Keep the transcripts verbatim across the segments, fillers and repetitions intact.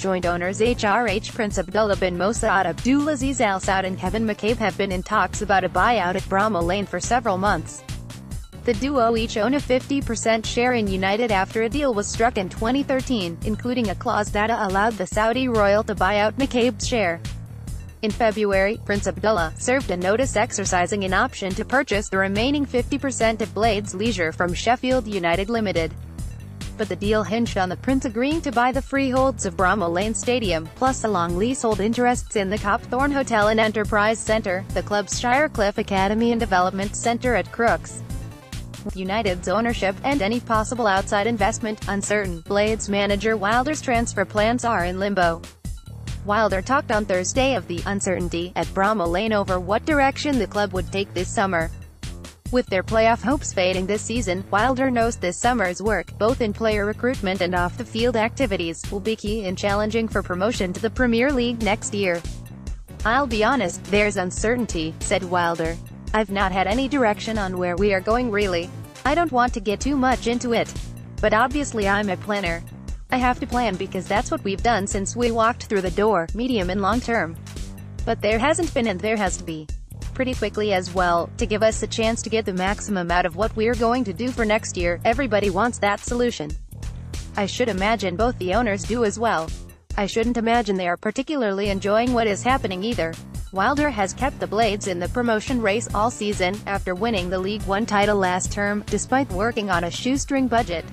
Joint owners H R H Prince Abdullah bin Mosa'ad Abdulaziz Al Saud and Kevin McCabe have been in talks about a buyout at Bramall Lane for several months. The duo each own a fifty percent share in United after a deal was struck in twenty thirteen, including a clause that allowed the Saudi royal to buy out McCabe's share. In February, Prince Abdullah served a notice exercising an option to purchase the remaining fifty percent of Blades Leisure from Sheffield United Limited. But the deal hinged on the Prince agreeing to buy the freeholds of Bramall Lane Stadium, plus a long leasehold interests in the Copthorne Hotel and Enterprise Center, the club's Shirecliffe Academy and Development Center at Crooks. With United's ownership, and any possible outside investment, uncertain, Blades manager Wilder's transfer plans are in limbo. Wilder talked on Thursday of the uncertainty at Bramall Lane over what direction the club would take this summer. With their playoff hopes fading this season, Wilder knows this summer's work, both in player recruitment and off-the-field activities, will be key in challenging for promotion to the Premier League next year. "I'll be honest, there's uncertainty," said Wilder. "I've not had any direction on where we are going really. I don't want to get too much into it. But obviously I'm a planner. I have to plan because that's what we've done since we walked through the door, medium and long term. But there hasn't been and there has to be. Pretty quickly as well, to give us a chance to get the maximum out of what we're going to do for next year, everybody wants that solution. I should imagine both the owners do as well. I shouldn't imagine they are particularly enjoying what is happening either." Wilder has kept the Blades in the promotion race all season, after winning the League One title last term, despite working on a shoestring budget.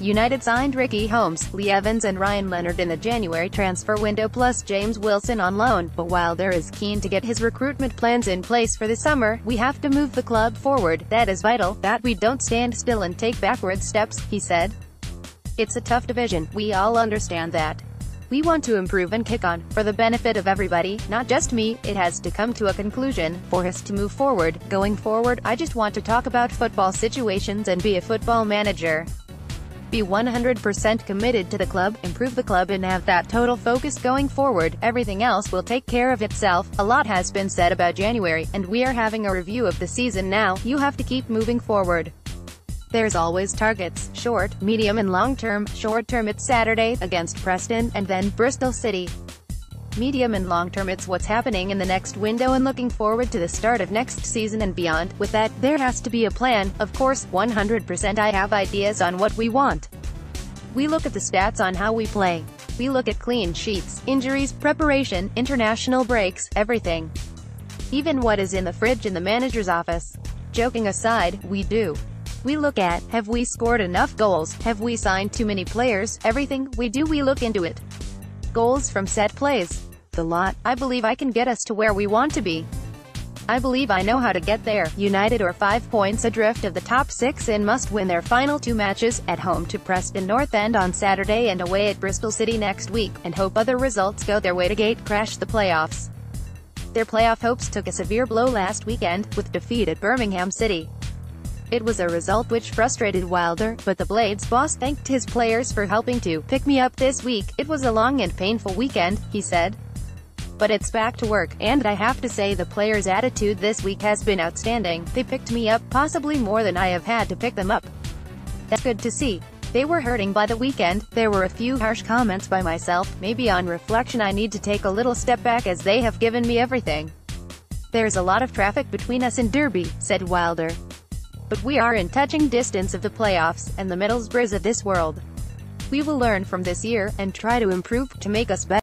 United signed Ricky Holmes, Lee Evans and Ryan Leonard in the January transfer window plus James Wilson on loan, but Wilder is keen to get his recruitment plans in place for the summer. "We have to move the club forward, that is vital, that we don't stand still and take backward steps," he said. "It's a tough division, we all understand that. We want to improve and kick on, for the benefit of everybody, not just me. It has to come to a conclusion, for us to move forward. Going forward, I just want to talk about football situations and be a football manager. Be one hundred percent committed to the club, improve the club and have that total focus going forward. Everything else will take care of itself." A lot has been said about January, and we are having a review of the season now. You have to keep moving forward. There's always targets, short, medium and long-term. Short-term it's Saturday, against Preston, and then Bristol City. Medium and long-term it's what's happening in the next window and looking forward to the start of next season and beyond. With that, there has to be a plan, of course. one hundred percent I have ideas on what we want. We look at the stats on how we play. We look at clean sheets, injuries, preparation, international breaks, everything. Even what is in the fridge in the manager's office. Joking aside, we do. We look at, have we scored enough goals, have we signed too many players, everything we do we look into it. Goals from set plays. The lot. I believe I can get us to where we want to be. I believe I know how to get there." United are five points adrift of the top six and must win their final two matches, at home to Preston North End on Saturday and away at Bristol City next week, and hope other results go their way to gatecrash the playoffs. Their playoff hopes took a severe blow last weekend, with defeat at Birmingham City. It was a result which frustrated Wilder, but the Blades boss thanked his players for helping to pick me up this week. "It was a long and painful weekend," he said. "But it's back to work, and I have to say the players' attitude this week has been outstanding. They picked me up, possibly more than I have had to pick them up. That's good to see. They were hurting by the weekend. There were a few harsh comments by myself. Maybe on reflection I need to take a little step back as they have given me everything. There's a lot of traffic between us and Derby," said Wilder. "But we are in touching distance of the playoffs, and the Middlesbroughs of this world. We will learn from this year, and try to improve, to make us better."